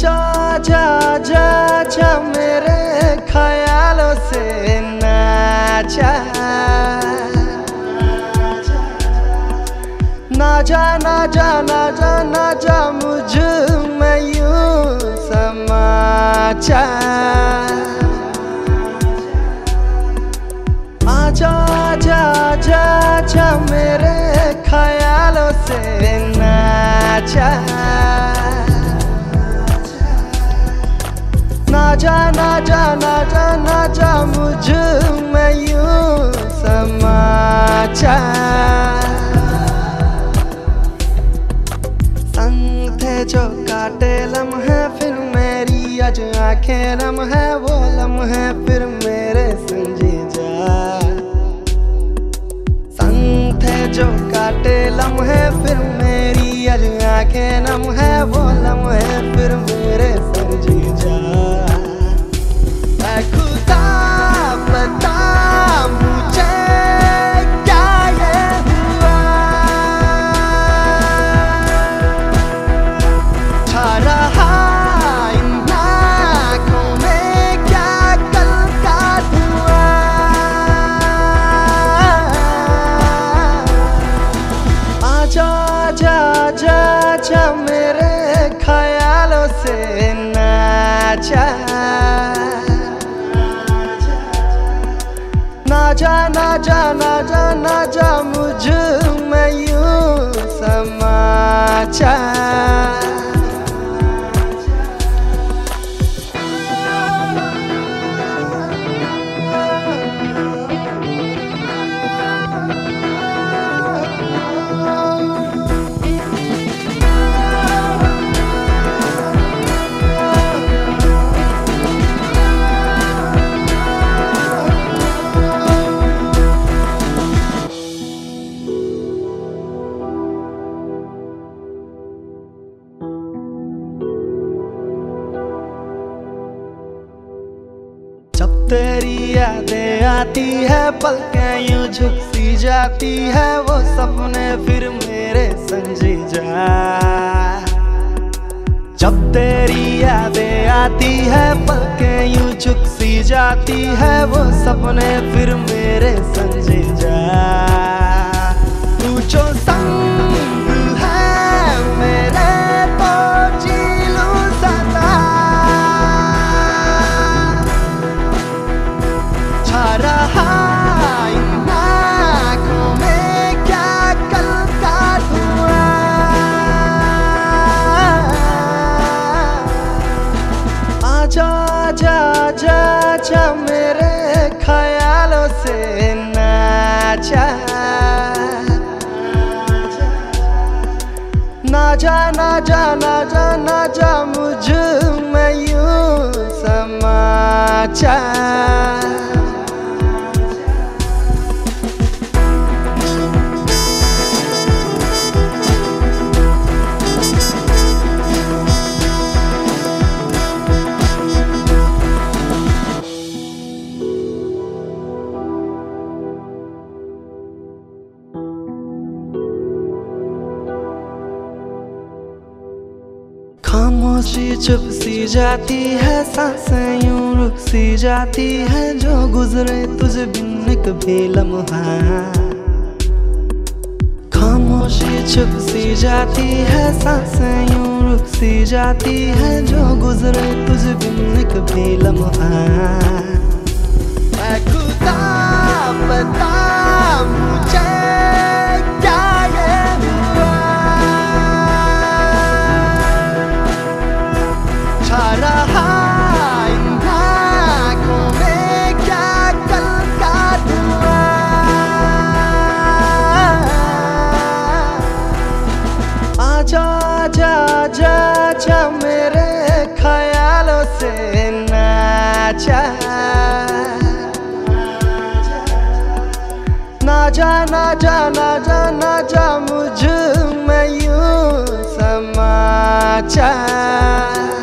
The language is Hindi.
जा जा जा जा मेरे ख्यालों से ना जा ना जा ना जा ना जा ना जा मुझमे यूं समा जा। आजा जा जा जा मेरे ख्यालों से ना जा ना जा ना जा ना जा ना जा मुझमे यूं समा जा। जो काटे लम्हे फिर मेरी आज आँखें नम है वो लम्हे फिर मेरे संजी जा। संग थे जो काटे लम्हे फिर मेरी आज आँखें नम है वो लम्हे फिर मेरे संजी जा। खुदा बता मुझे ना जा ना जा ना जा मुझमे यूं समा जा। तेरी यादें आती है पलकें यूं झुक सी जाती है वो सपने फिर मेरे संजी जा। जब तेरी यादें आती है पलकें यूं झुक सी जाती है वो सपने फिर मेरे संजी जा। पूछो संग है मेरे तो जी लूं सदा जा मेरे ख्यालों से ना जा ना जा ना जा ना जा ना जा मुझमे यूं समा जा। खामोशी चुप सी जाती है सांसें यूं रुक सी जाती है जो गुजरे तुझे बिन एक भी लम्हा। खामोशी चुप सी जाती है सांसें यूं रुक सी जाती है जो गुजरे तुझे बिन एक भी लम्हा। खुदा बता मुझे मेरे ख्यालों से ना जा ना जा ना जा ना जा ना जा मुझमे यूं समा जा।